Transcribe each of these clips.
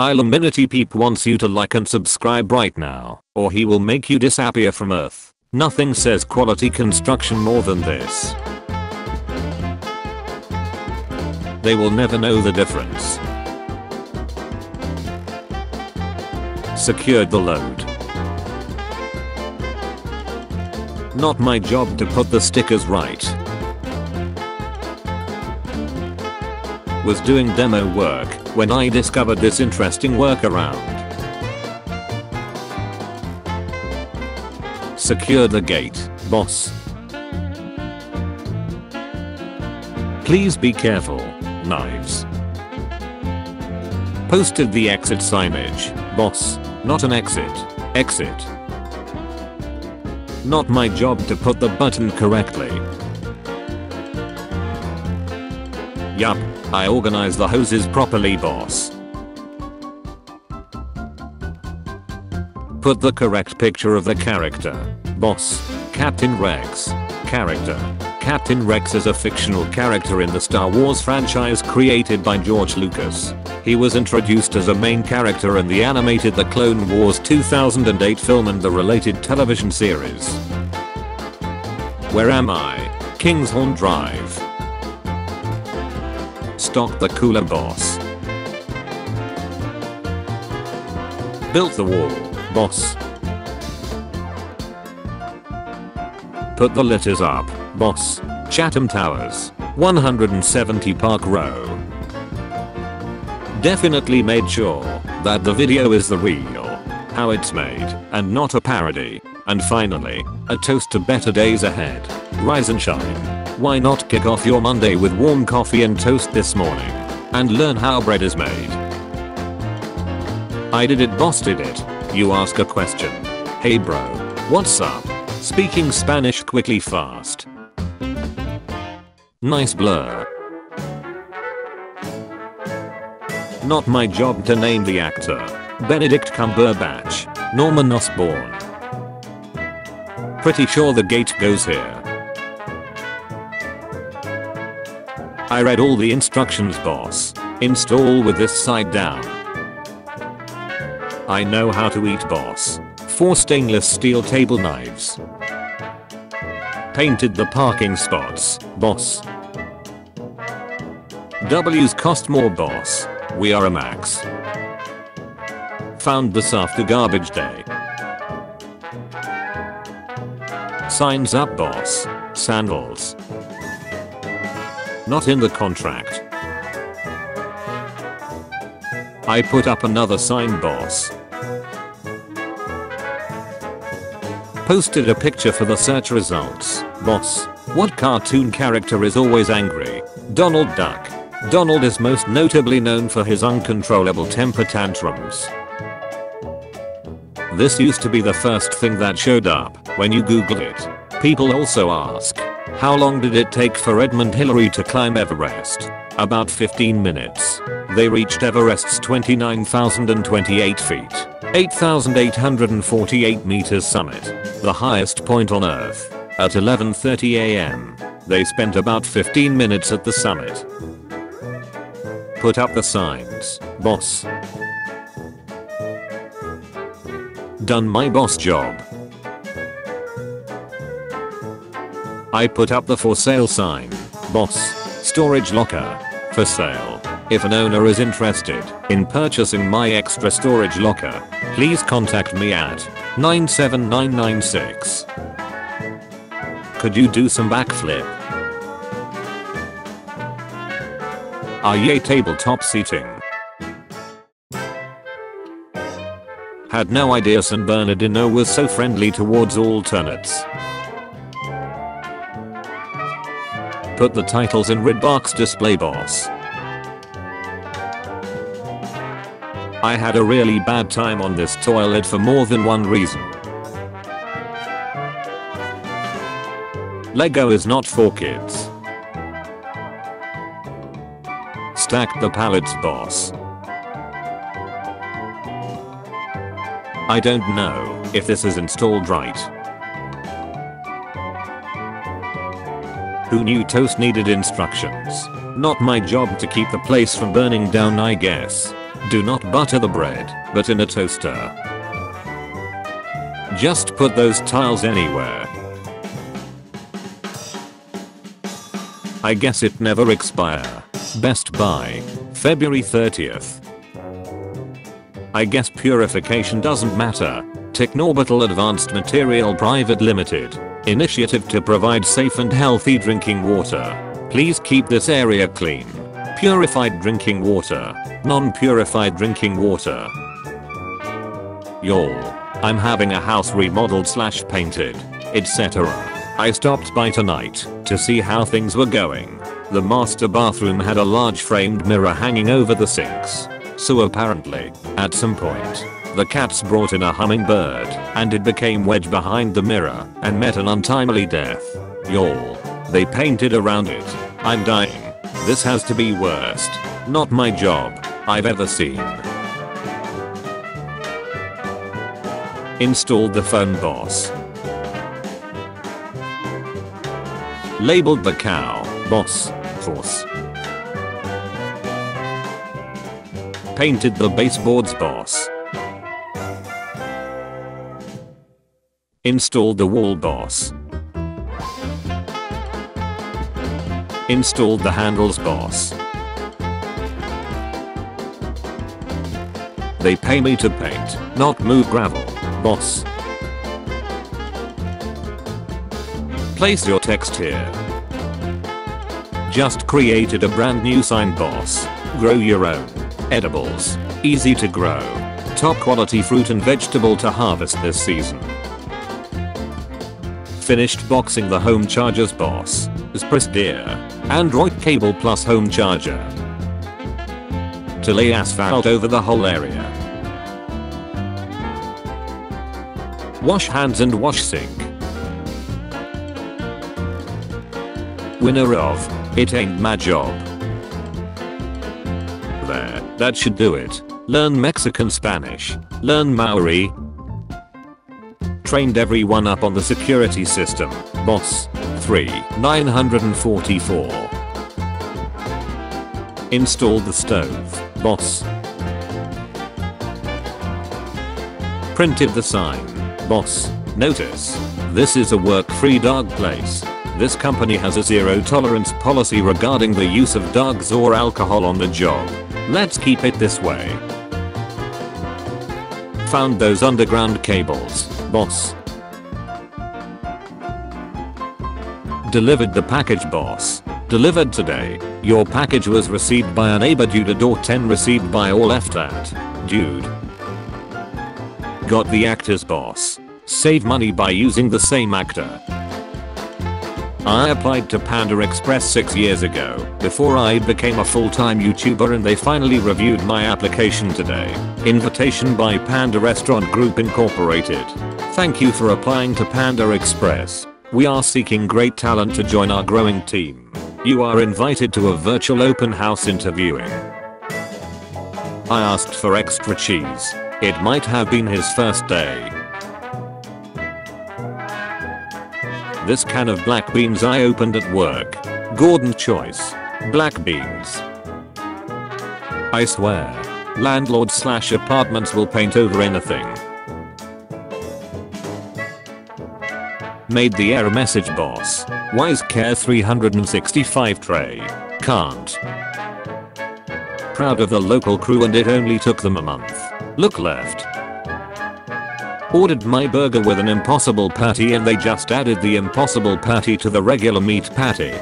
I'll amenity peep wants you to like and subscribe right now, or he will make you disappear from earth. Nothing says quality construction more than this. They will never know the difference. Secured the load. Not my job to put the stickers right. Was doing demo work when I discovered this interesting workaround. Secure the gate, boss. Please be careful, knives. Posted the exit signage, boss, not an exit, exit. Not my job to put the button correctly. Yup, I organize the hoses properly, boss. Put the correct picture of the character, boss. Captain Rex. Character. Captain Rex is a fictional character in the Star Wars franchise created by George Lucas. He was introduced as a main character in the animated The Clone Wars 2008 film and the related television series. Where am I? Kingshorn Drive. Stocked the cooler, boss. Built the wall, boss. Put the litters up, boss. Chatham Towers, 170 Park Row. Definitely made sure that the video is the real, how it's made, and not a parody. And finally, a toast to better days ahead. Rise and shine. Why not kick off your Monday with warm coffee and toast this morning? And learn how bread is made. I did it, boss did it. You ask a question. Hey bro, what's up? Speaking Spanish quickly fast. Nice blur. Not my job to name the actor. Benedict Cumberbatch. Norman Osborn. Pretty sure the gate goes here. I read all the instructions, boss. Install with this side down. I know how to eat, boss. 4 stainless steel table knives. Painted the parking spots, boss. W's cost more, boss. We are a max. Found this after garbage day. Signs up, boss. Sandals. Not in the contract. I put up another sign, boss. Posted a picture for the search results, boss. What cartoon character is always angry? Donald Duck. Donald is most notably known for his uncontrollable temper tantrums. This used to be the first thing that showed up when you Googled it. People also ask, how long did it take for Edmund Hillary to climb Everest? About 15 minutes. They reached Everest's 29,028 feet, 8,848 meters summit, the highest point on Earth. At 11:30 a.m., they spent about 15 minutes at the summit. Put up the signs, boss. Done my boss job. I put up the for sale sign, boss. Storage locker. For sale. If an owner is interested in purchasing my extra storage locker, please contact me at 97996. Could you do some backflip? Yay, tabletop seating. Had no idea San Bernardino was so friendly towards alternates. Put the titles in red box display, boss. I had a really bad time on this toilet for more than one reason. Lego is not for kids. Stacked the pallets, boss. I don't know if this is installed right. Who knew toast needed instructions? Not my job to keep the place from burning down, I guess. Do not butter the bread, but in a toaster. Just put those tiles anywhere. I guess it never expire. Best Buy, February 30th. I guess purification doesn't matter. Technorbital Advanced Material Private Limited. Initiative to provide safe and healthy drinking water. Please keep this area clean. Purified drinking water. Non-purified drinking water. Y'all, I'm having a house remodeled / painted, etc. I stopped by tonight to see how things were going. The master bathroom had a large framed mirror hanging over the sinks. So apparently, at some point, the cats brought in a hummingbird, and it became wedged behind the mirror and met an untimely death. Y'all, they painted around it. I'm dying. This has to be worst, not my job, I've ever seen. Installed the phone boss. Labeled the cow, boss, force. Painted the baseboards, boss. Installed the wall, boss. Installed the handles, boss. They pay me to paint, not move gravel, boss. Place your text here. Just created a brand new sign, boss. Grow your own. Edibles. Easy to grow. Top quality fruit and vegetable to harvest this season. Finished boxing the home chargers, boss. Spris dear. Android cable plus home charger. To lay asphalt over the whole area. Wash hands and wash sink. Winner of It Ain't My Job. There, that should do it. Learn Mexican Spanish. Learn Maori. Trained everyone up on the security system, boss. 3944. Installed the stove, boss. Printed the sign, boss. Notice, this is a work-free dog place. This company has a zero-tolerance policy regarding the use of dogs or alcohol on the job. Let's keep it this way. Found those underground cables, boss. Delivered the package, boss. Delivered today. Your package was received by a neighbor due to door 10 received by or left at. Dude. Got the actors, boss. Save money by using the same actor. I applied to Panda Express 6 years ago before I became a full-time YouTuber, and they finally reviewed my application today. Invitation by Panda Restaurant Group Incorporated. Thank you for applying to Panda Express. We are seeking great talent to join our growing team. You are invited to a virtual open house interviewing. I asked for extra cheese. It might have been his first day. This can of black beans I opened at work. Gordon Choice. Black beans. I swear. Landlords / apartments will paint over anything. Made the error message, boss. Wise Care 365 tray. Can't. Proud of the local crew, and it only took them a month. Look left. Ordered my burger with an impossible patty, and they just added the impossible patty to the regular meat patty.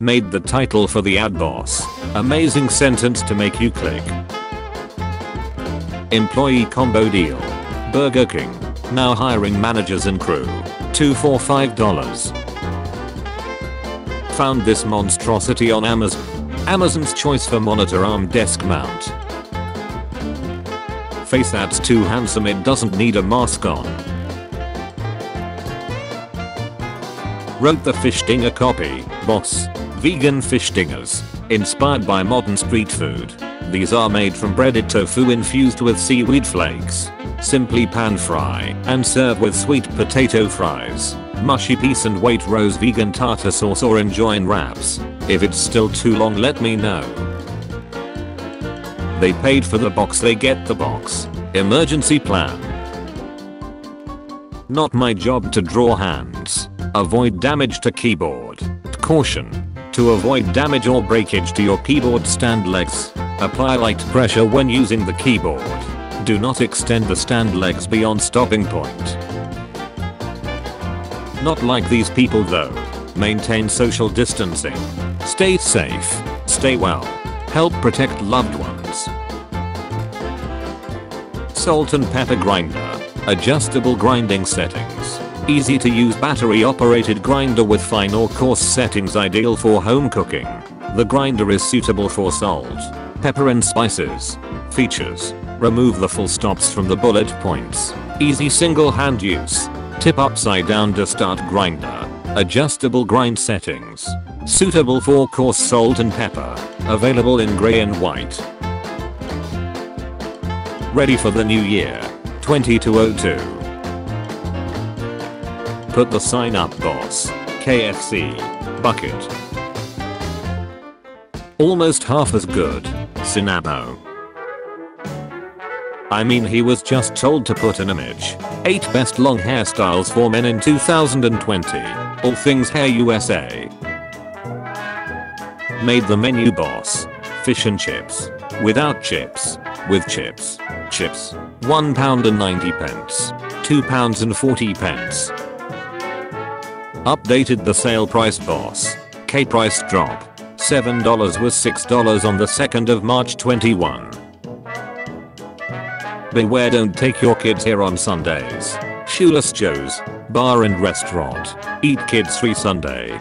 Made the title for the ad, boss. Amazing sentence to make you click. Employee combo deal. Burger King. Now hiring managers and crew. $2 for $5. Found this monstrosity on Amazon. Amazon's choice for monitor arm desk mount. Face that's too handsome, it doesn't need a mask on. Wrote the fish dinger copy, boss. Vegan fish dingers. Inspired by modern street food. These are made from breaded tofu infused with seaweed flakes. Simply pan fry and serve with sweet potato fries. mushy piece and Waitrose vegan tartar sauce or enjoin wraps. If it's still too long, let me know. They paid for the box, they get the box. Emergency plan. Not my job to draw hands. Avoid damage to keyboard. Caution. To avoid damage or breakage to your keyboard stand legs, apply light pressure when using the keyboard. Do not extend the stand legs beyond stopping point. Not like these people though. Maintain social distancing. Stay safe. Stay well. Help protect loved ones. Salt and pepper grinder. Adjustable grinding settings. Easy to use battery operated grinder with fine or coarse settings, ideal for home cooking. The grinder is suitable for salt, pepper and spices. Features: remove the full stops from the bullet points. Easy single hand use. Tip upside down to start grinder. Adjustable grind settings. Suitable for coarse salt and pepper. Available in gray and white. Ready for the new year. 2202. Put the sign up, boss. KFC. Bucket. Almost half as good. Sinabo. I mean, he was just told to put an image. 8 best long hairstyles for men in 2020. All Things Hair USA. Made the menu, boss. Fish and chips. Without chips. With chips. Chips. £1.90. £2.40. Updated the sale price, boss. K price drop. $7 was $6 on the 2nd of March 21. Beware, don't take your kids here on Sundays. Shoeless Joe's Bar and Restaurant. Eat kids free Sunday.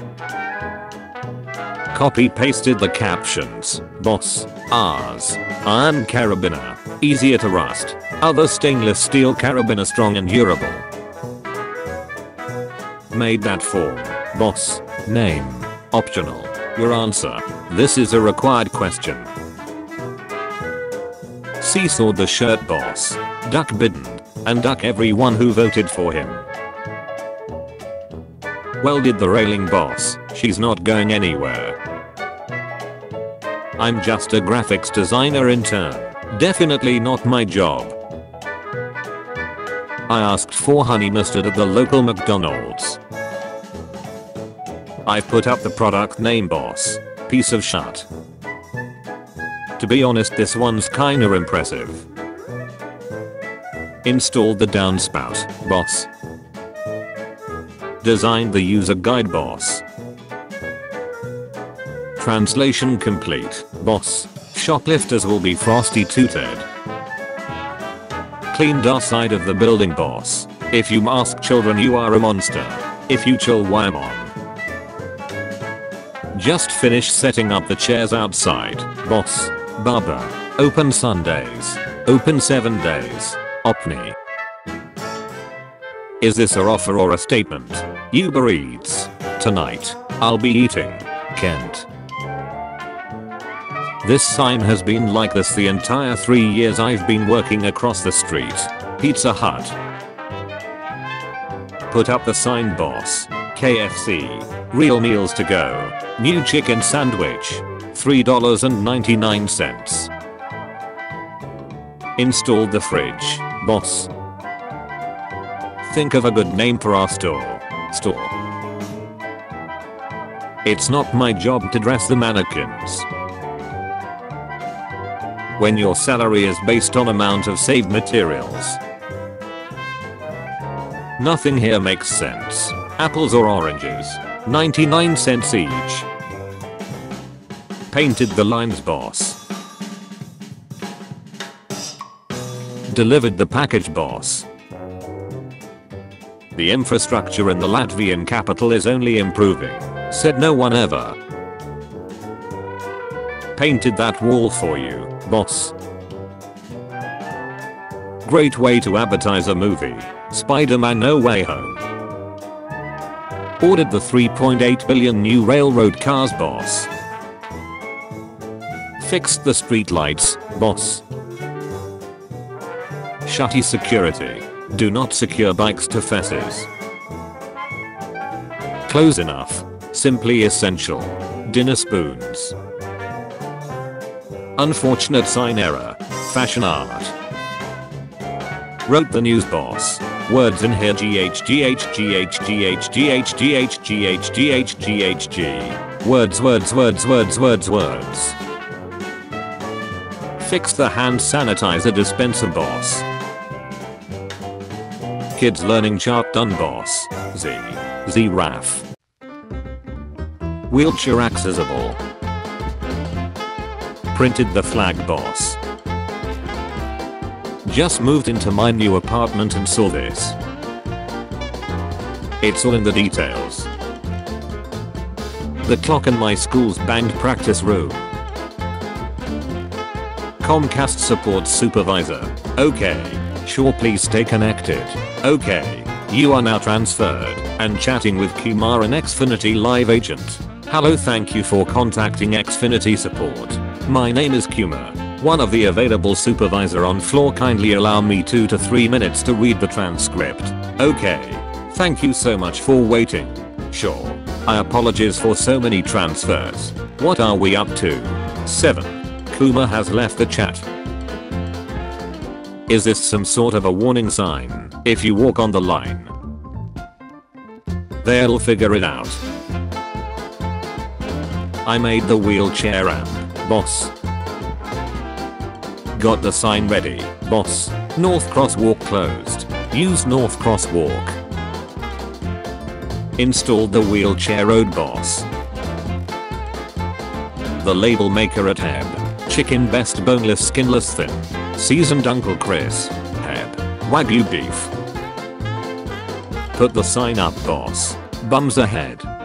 Copy pasted the captions. Boss, ours. Iron carabiner. Easier to rust. Other stainless steel carabiner, strong and durable. Made that form, boss. Name optional. Your answer, this is a required question. Seesawed the shirt, boss. Duck Bidden and duck everyone who voted for him. Welded the railing, boss. She's not going anywhere. I'm just a graphics designer intern. Definitely not my job. I asked for honey mustard at the local McDonald's. I put up the product name, boss. Piece of shit. To be honest, this one's kinda impressive. Installed the downspout, boss. Designed the user guide, boss. Translation complete, boss. Shoplifters will be frosty tooted. Cleaned our side of the building, boss. If you mask children, you are a monster. If you chill, why mom? Just finished setting up the chairs outside, boss. Baba. Open Sundays. Open 7 days. Opni. Is this an offer or a statement? Uber Eats. Tonight, I'll be eating. Kent. This sign has been like this the entire 3 years I've been working across the street. Pizza Hut. Put up the sign, boss. KFC. Real meals to go. New chicken sandwich. $3.99. Installed the fridge, boss. Think of a good name for our store. Store. It's not my job to dress the mannequins. When your salary is based on amount of saved materials. Nothing here makes sense. Apples or oranges. 99 cents each. Painted the lines, boss. Delivered the package, boss. The infrastructure in the Latvian capital is only improving, said no one ever. Painted that wall for you, boss. Great way to advertise a movie. Spider-Man No Way Home. Ordered the 3.8 billion new railroad cars, boss. Fixed the street lights, boss. Shutty security. Do not secure bikes to fences. Close enough. Simply essential. Dinner spoons. Unfortunate sign error. Fashion art. Wrote the news boss. Words in here GHGHGHGHGHGHGHGHGHGHGHGHG. Words. Fix the hand sanitizer dispenser boss. Kids learning chart done boss. Zraf. Wheelchair accessible. Printed the flag boss. Just moved into my new apartment and saw this. It's all in the details. The clock in my school's band practice room. Comcast support supervisor. Okay. Sure, please stay connected. Okay. You are now transferred and chatting with Kumar, an Xfinity live agent. Hello, thank you for contacting Xfinity support. My name is Kumar. One of the available supervisor on floor, kindly allow me 2 to 3 minutes to read the transcript. Okay. Thank you so much for waiting. Sure. I apologize for so many transfers. What are we up to? 7. Kumar has left the chat. Is this some sort of a warning sign? If you walk on the line, they'll figure it out. I made the wheelchair ramp, boss. Got the sign ready, boss. North crosswalk closed. Use north crosswalk. Installed the wheelchair road, boss. The label maker at Hebb. Chicken best boneless skinless thin. Seasoned Uncle Chris. Hebb. Wagyu beef. Put the sign up, boss. Bums ahead.